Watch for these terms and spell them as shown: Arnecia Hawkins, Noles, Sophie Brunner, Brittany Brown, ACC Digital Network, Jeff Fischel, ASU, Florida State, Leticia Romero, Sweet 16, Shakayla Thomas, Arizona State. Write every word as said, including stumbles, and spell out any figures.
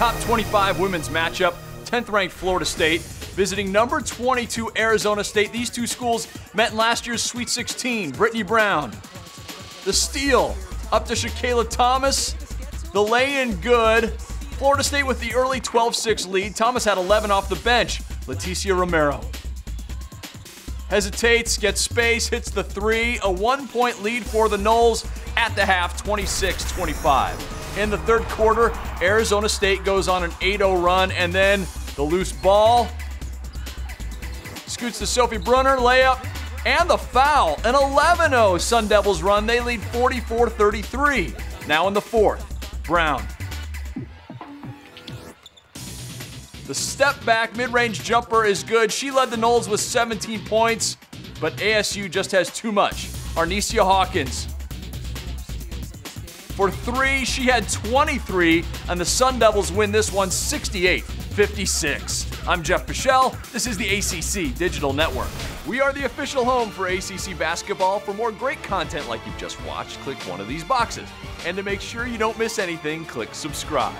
top twenty-five women's matchup. tenth ranked Florida State visiting number twenty-two Arizona State. These two schools met in last year's Sweet sixteen. Brittany Brown, the steal up to Shakayla Thomas, the lay-in good. Florida State with the early twelve six lead. Thomas had eleven off the bench. Leticia Romero hesitates, gets space, hits the three. A one-point lead for the Noles at the half, twenty-six twenty-five. In the third quarter, Arizona State goes on an eight oh run, and then the loose ball scoots to Sophie Brunner, layup, and the foul. An eleven oh Sun Devils run. They lead forty-four thirty-three. Now in the fourth, Brown. The step back mid-range jumper is good. She led the Noles with seventeen points, but A S U just has too much. Arnecia Hawkins for three, she had twenty-three, and the Sun Devils win this one sixty-eight fifty-six. I'm Jeff Fischel. This is the A C C Digital Network. We are the official home for A C C basketball. For more great content like you've just watched, click one of these boxes. And to make sure you don't miss anything, click subscribe.